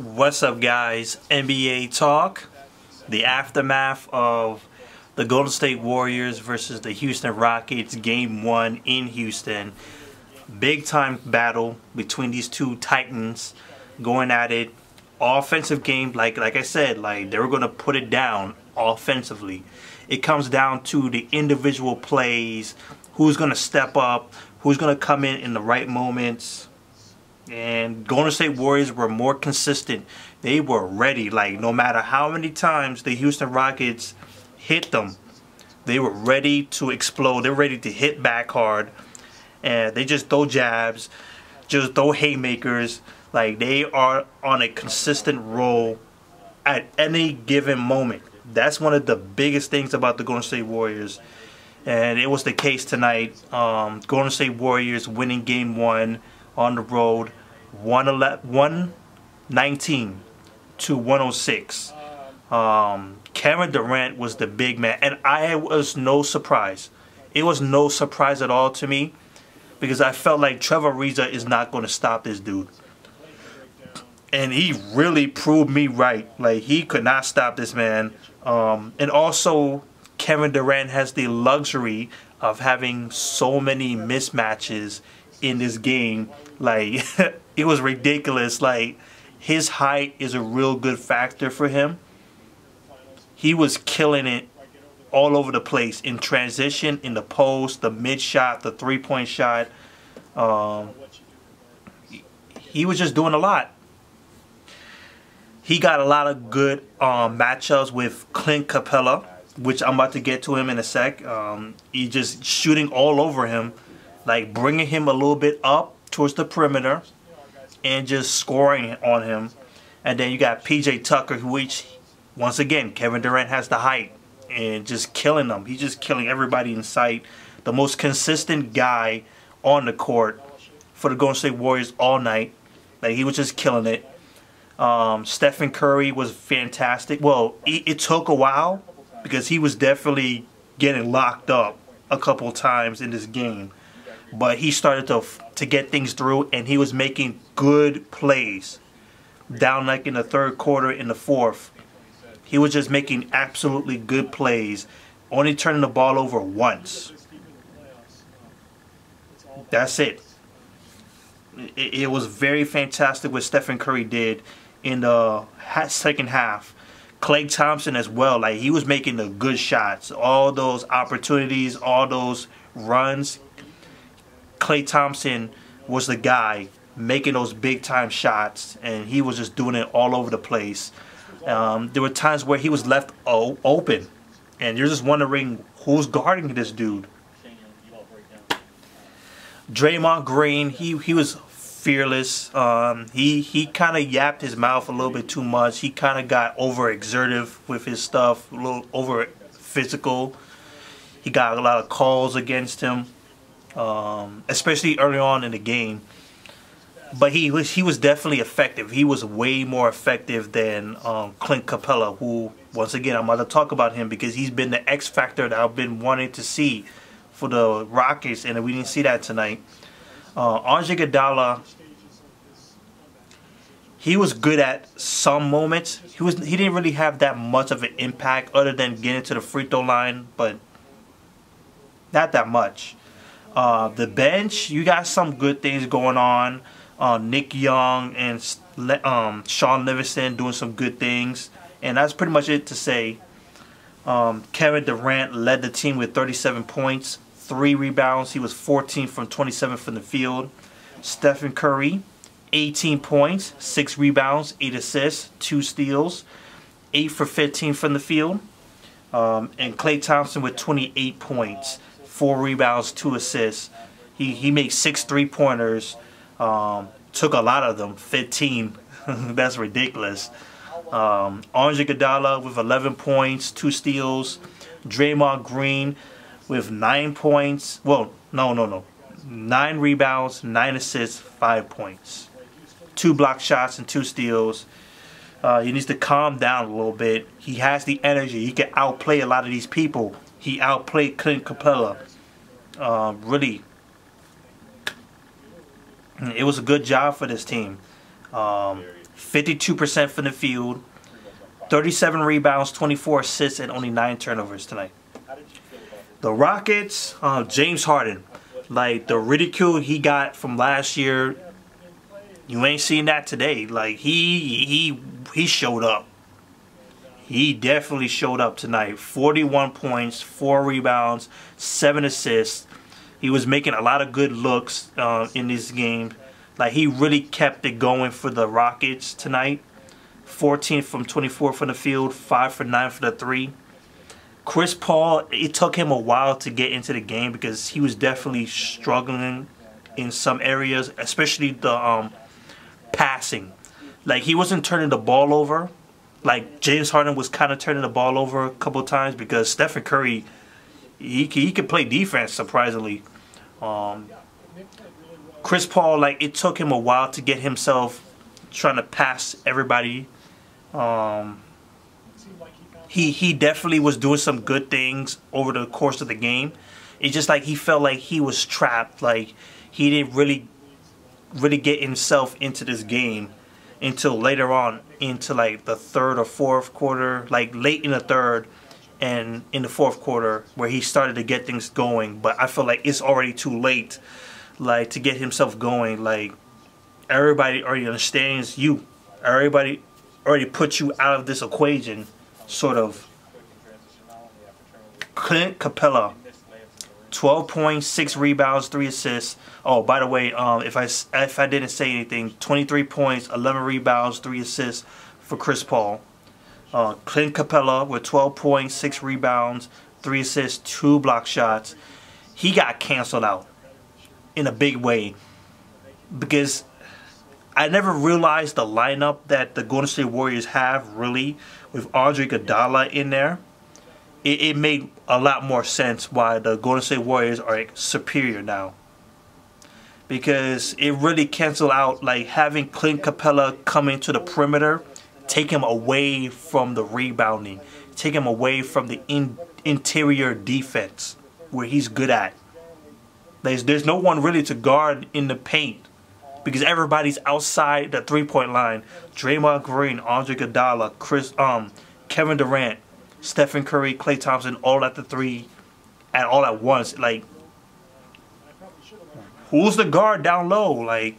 What's up, guys? NBA talk, the aftermath of the Golden State Warriors versus the Houston Rockets, game one in Houston. Big time battle between these two titans going at it. Offensive game, like I said, like they were gonna put it down offensively. It comes down to the individual plays, who's gonna step up, who's gonna come in the right moments. And Golden State Warriors were more consistent. They were ready. Like, no matter how many times the Houston Rockets hit them, they were ready to explode. They were ready to hit back hard. And they just throw jabs, just throw haymakers. Like, they are on a consistent roll at any given moment. That's one of the biggest things about the Golden State Warriors. And it was the case tonight. Golden State Warriors winning game one on the road, 119 to 106. Kevin Durant was the big man, and I was no surprise. It was no surprise at all to me, because I felt like Trevor Reza is not going to stop this dude. And he really proved me right. Like, he could not stop this man. And also, Kevin Durant has the luxury of having so many mismatches in this game. Like, it was ridiculous. Like, his height is a real good factor for him. He was killing it all over the place, in transition, in the post, the mid shot, the 3-point shot. He was just doing a lot. He got a lot of good matchups with Clint Capela, which I'm about to get to him in a sec. He just shooting all over him, like bringing him a little bit up towards the perimeter and just scoring on him. And then you got P.J. Tucker, which, once again, Kevin Durant has the height, and just killing them. He's just killing everybody in sight. The most consistent guy on the court for the Golden State Warriors all night. Like, he was just killing it. Stephen Curry was fantastic. Well, it took a while, because he was definitely getting locked up a couple times in this game. But he started to get things through, and he was making good plays. Down like in the third quarter, in the fourth, he was just making absolutely good plays, only turning the ball over once. That's it. It was very fantastic what Stephen Curry did in the second half. Klay Thompson as well. Like, he was making the good shots, all those opportunities, all those runs. Klay Thompson was the guy making those big time shots, and he was just doing it all over the place. There were times where he was left open, and you're just wondering who's guarding this dude. Draymond Green, he was fearless. He kind of yapped his mouth a little bit too much. He kind of got overexertive with his stuff, a little over physical. He got a lot of calls against him, especially early on in the game. But he was definitely effective. He was way more effective than Clint Capela, who, once again, I'm about to talk about him, because he's been the X factor that I've been wanting to see for the Rockets, and we didn't see that tonight. Andre Iguodala, he was good at some moments. He didn't really have that much of an impact, other than getting to the free throw line, but not that much. The bench, you got some good things going on. Nick Young and Shawn Livingston doing some good things, and that's pretty much it to say. Kevin Durant led the team with 37 points, 3 rebounds. He was 14 from 27 from the field. Stephen Curry, 18 points, 6 rebounds, 8 assists, 2 steals, 8 for 15 from the field. And Klay Thompson with 28 points, 4 rebounds, 2 assists. He made 6 three-pointers, took a lot of them, 15. That's ridiculous. Andre Iguodala with 11 points, 2 steals. Draymond Green with 9 points. Well, no. 9 rebounds, 9 assists, 5 points. 2 block shots and 2 steals. He needs to calm down a little bit. He has the energy. He can outplay a lot of these people. He outplayed Clint Capela. Really, it was a good job for this team. 52% from the field, 37 rebounds, 24 assists, and only 9 turnovers tonight. The Rockets, James Harden. Like, the ridicule he got from last year, you ain't seen that today. Like, he showed up. He definitely showed up tonight. 41 points, 4 rebounds, 7 assists. He was making a lot of good looks in this game. Like, he really kept it going for the Rockets tonight. 14 from 24 from the field, 5 for 9 for the 3. Chris Paul, it took him a while to get into the game because he was definitely struggling in some areas, especially the passing. Like, he wasn't turning the ball over. Like, James Harden was kind of turning the ball over a couple times because Stephen Curry, he could play defense, surprisingly. Chris Paul, like, it took him a while to get himself trying to pass everybody. He definitely was doing some good things over the course of the game. It's just like he felt like he was trapped. Like, he didn't really get himself into this game until later on, into like the third or fourth quarter, like late in the third and in the fourth quarter, where he started to get things going. But I feel like it's already too late, like, to get himself going. Like, everybody already understands you. Everybody already put you out of this equation, sort of. Clint Capela, 12 points, 6 rebounds, 3 assists. Oh, by the way, if I didn't say anything, 23 points, 11 rebounds, 3 assists for Chris Paul. Clint Capela with 12 points, 6 rebounds, 3 assists, 2 block shots. He got canceled out in a big way because I never realized the lineup that the Golden State Warriors have, really, with Andre Iguodala in there. It made a lot more sense why the Golden State Warriors are superior now, because it really canceled out, like, having Clint Capela come into the perimeter, take him away from the rebounding, take him away from the interior defense where he's good at. There's no one really to guard in the paint because everybody's outside the three-point line. Draymond Green, Andre Iguodala, Kevin Durant, Stephen Curry, Klay Thompson, all at the 3 and all at once. Like, who's the guard down low? Like,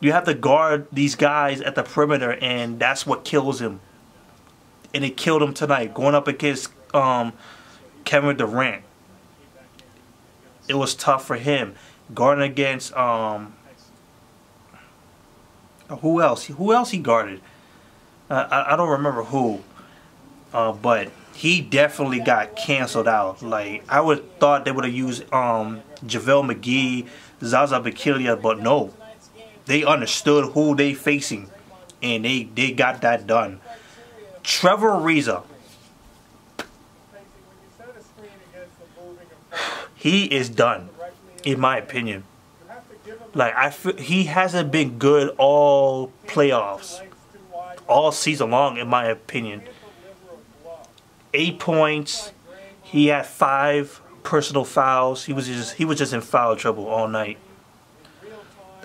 you have to guard these guys at the perimeter, and that's what kills him. And it killed him tonight, going up against Kevin Durant. It was tough for him. Guarding against who else? Who else he guarded? I don't remember who. But he definitely got canceled out. Like, I would have thought they would have used JaVale McGee, Zaza Pachulia, but no. They understood who they facing, and they got that done. Trevor Reza, he is done, in my opinion. Like, he hasn't been good all playoffs, all season long, in my opinion. 8 points. He had 5 personal fouls. He was just in foul trouble all night.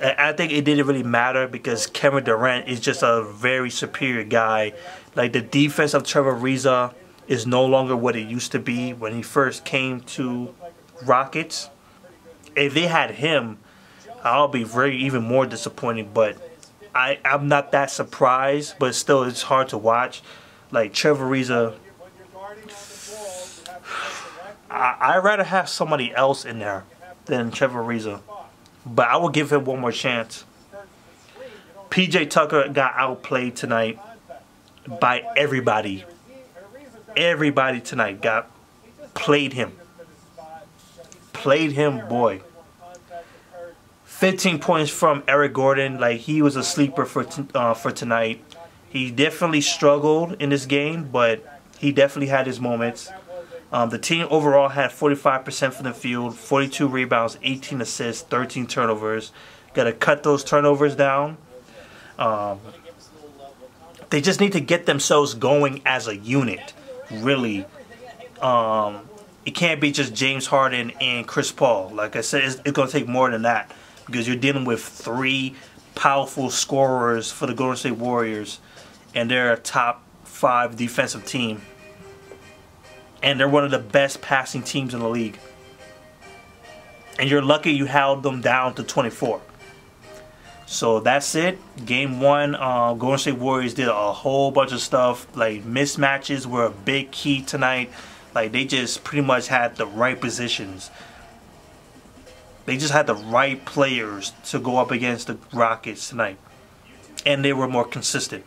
I think it didn't really matter because Kevin Durant is just a very superior guy. Like, the defense of Trevor Ariza is no longer what it used to be when he first came to Rockets. If they had him, I'll be even more disappointed. But I'm not that surprised. But still, it's hard to watch. Like, Trevor Ariza, I'd rather have somebody else in there than Trevor Reza. But I will give him one more chance. P.J. Tucker got outplayed tonight by everybody. Everybody tonight got played him. Played him, boy. 15 points from Eric Gordon. Like, he was a sleeper for tonight. He definitely struggled in this game, but he definitely had his moments. The team overall had 45% from the field, 42 rebounds, 18 assists, 13 turnovers. Got to cut those turnovers down. They just need to get themselves going as a unit, really. It can't be just James Harden and Chris Paul. Like I said, it's going to take more than that because you're dealing with 3 powerful scorers for the Golden State Warriors, and they're a top 5 defensive team, and they're one of the best passing teams in the league. And you're lucky you held them down to 24. So that's it. Game 1, Golden State Warriors did a whole bunch of stuff. Like, mismatches were a big key tonight. Like, they just pretty much had the right positions. They just had the right players to go up against the Rockets tonight. And they were more consistent.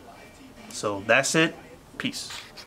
So that's it. Peace.